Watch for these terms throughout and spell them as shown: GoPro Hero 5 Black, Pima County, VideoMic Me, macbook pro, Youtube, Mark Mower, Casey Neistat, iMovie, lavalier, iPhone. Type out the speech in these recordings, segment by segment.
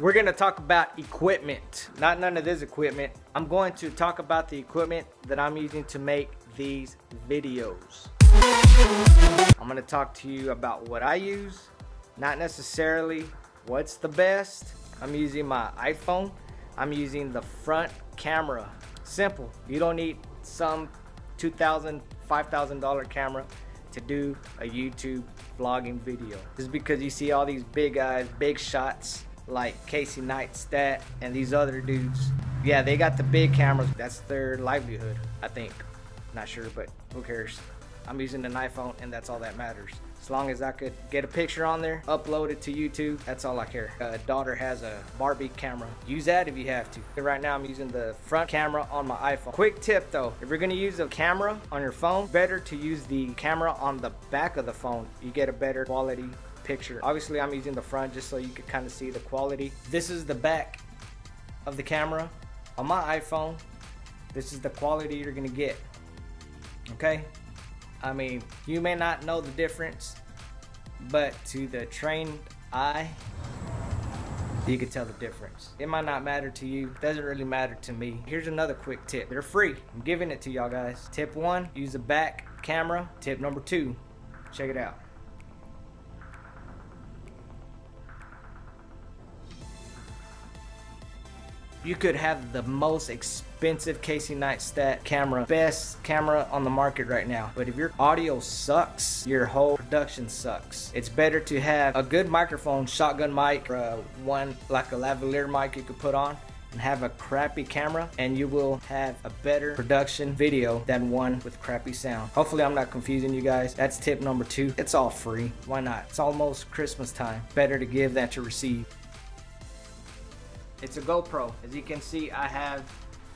we're gonna talk about equipment, not none of this equipment. I'm going to talk about the equipment that I'm using to make these videos. I'm gonna talk to you about what I use, not necessarily what's the best. I'm using my iPhone. I'm using the front camera. Simple. You don't need some $2,000, $5,000 camera to do a YouTube vlogging video. Just because you see all these big guys, big shots like Casey Neistat and these other dudes. Yeah, they got the big cameras. That's their livelihood, I think. Not sure, but who cares? I'm using an iPhone and that's all that matters. As long as I could get a picture on there, upload it to YouTube, that's all I care. A daughter has a Barbie camera. Use that if you have to. Right now I'm using the front camera on my iPhone. Quick tip though, if you're gonna use a camera on your phone, better to use the camera on the back of the phone. You get a better quality picture. Obviously I'm using the front just so you can kind of see the quality. This is the back of the camera on my iPhone. This is the quality you're gonna get, okay? I mean, you may not know the difference, but to the trained eye, you can tell the difference. It might not matter to you, doesn't really matter to me. Here's another quick tip. They're free, I'm giving it to y'all guys. Tip one, use a back camera. Tip number two, check it out. You could have the most expensive Casey Neistat camera, best camera on the market right now. But if your audio sucks, your whole production sucks. It's better to have a good microphone, shotgun mic, or one like a lavalier mic you could put on, and have a crappy camera, and you will have a better production video than one with crappy sound. Hopefully I'm not confusing you guys. That's tip number two. It's all free. Why not? It's almost Christmas time. Better to give than to receive. It's a GoPro. As you can see, I have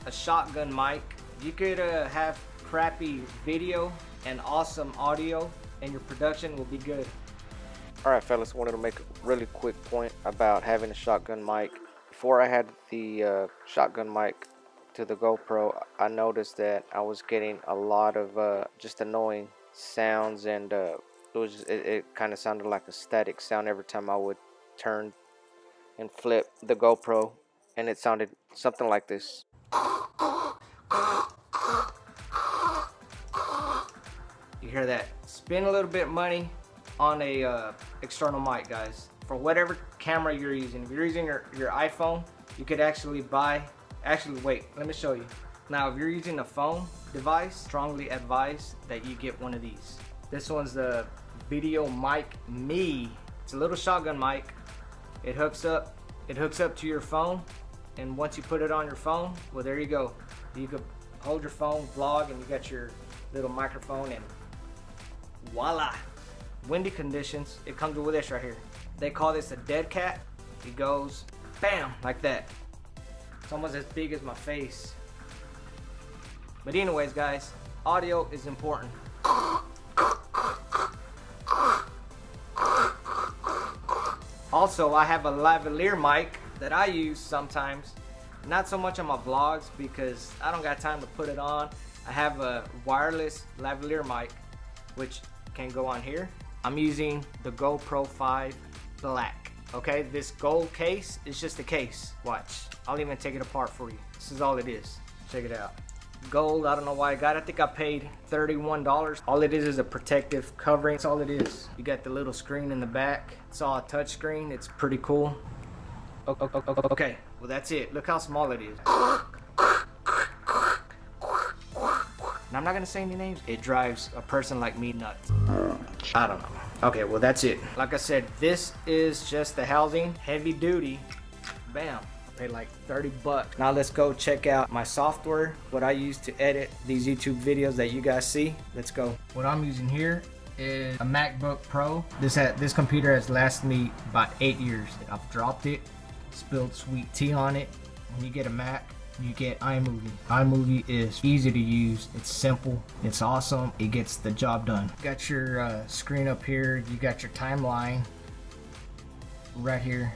a shotgun mic. You could have crappy video and awesome audio, and your production will be good. All right, fellas, wanted to make a really quick point about having a shotgun mic. Before I had the shotgun mic to the GoPro, I noticed that I was getting a lot of just annoying sounds, and it kind of sounded like a static sound every time I would turn and flip the GoPro, and it sounded something like this. You hear that? Spend a little bit of money on a external mic, guys, for whatever camera you're using. If you're using your iPhone, you could actually buy, wait, let me show you. Now if you're using a phone device, strongly advise that you get one of these. This one's the VideoMic Me. It's a little shotgun mic. It hooks up to your phone, and once you put it on your phone, well, there you go. You could hold your phone, vlog, and you got your little microphone, and voila. Windy conditions, it comes with this right here. They call this a dead cat. It goes bam, like that. It's almost as big as my face. But anyways, guys, audio is important. Also, I have a lavalier mic that I use sometimes, not so much on my vlogs because I don't got time to put it on. I have a wireless lavalier mic, which can go on here. I'm using the GoPro 5 Black, okay? This gold case is just a case. Watch, I'll even take it apart for you. This is all it is, check it out. Gold, I don't know why I got it. I think I paid $31. All it is a protective covering. That's all it is. You got the little screen in the back. It's all a touch screen. It's pretty cool. Okay, well that's it. Look how small it is. And I'm not gonna say any names. It drives a person like me nuts. I don't know. Okay, well that's it. Like I said, this is just the housing. Heavy duty. Bam. Paid like 30 bucks. Now let's go check out my software, what I use to edit these YouTube videos that you guys see. Let's go. What I'm using here is a MacBook Pro. This computer has lasted me about 8 years. I've dropped it, spilled sweet tea on it. When you get a Mac, you get iMovie. iMovie is easy to use. It's simple. It's awesome. It gets the job done. You got your screen up here. You got your timeline right here.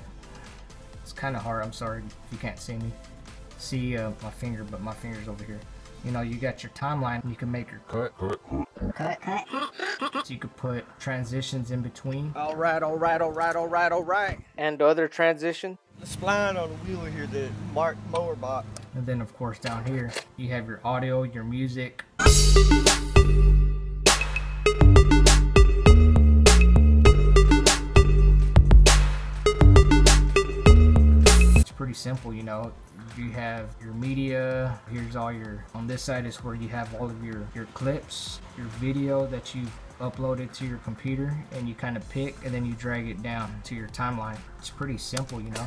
It's kind of hard, I'm sorry if you can't see me. See my finger, but my finger's over here. You know, you got your timeline, and you can make your cut. So you could put transitions in between. All right. And other transition. spline on the wheel here that Mark Mower bought. And then of course down here you have your audio, your music. It's pretty simple, you know. You have your media, here's all your, on this side is where you have all of your clips, your video that you've uploaded to your computer, and you kind of pick and then you drag it down to your timeline. It's pretty simple, you know.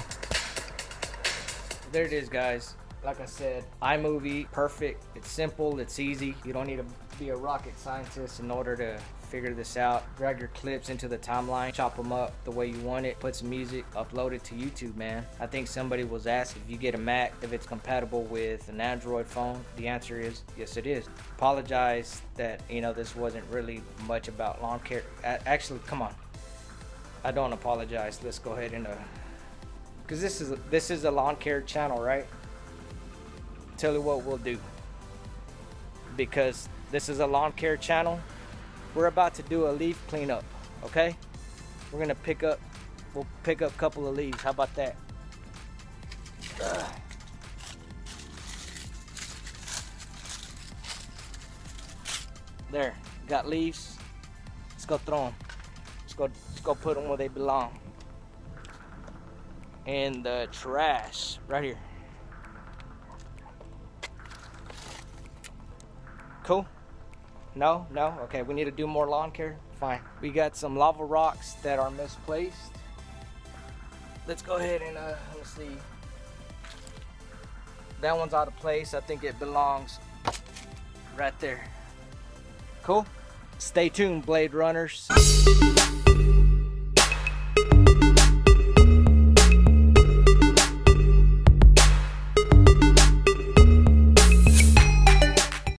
There it is, guys. Like I said, iMovie, perfect. It's simple, it's easy. You don't need to be a rocket scientist in order to figure this out. Drag your clips into the timeline, chop them up the way you want it, put some music, upload it to YouTube, man. I think somebody was asked if you get a Mac, if it's compatible with an Android phone. The answer is yes, it is. Apologize that, you know, this wasn't really much about lawn care. Actually, come on. I don't apologize. Let's go ahead and, because this is a lawn care channel, right? Tell you what we'll do, because this is a lawn care channel, we're about to do a leaf cleanup. Okay, we're gonna pick up, we'll pick up a couple of leaves, how about that? Ugh. There, got leaves, let's go throw them, let's go put them where they belong, in the trash right here. Cool? No, no? Okay, we need to do more lawn care? Fine. We got some lava rocks that are misplaced. Let's go ahead and, let's see. That one's out of place. I think it belongs right there. Cool? Stay tuned, Blade Runners.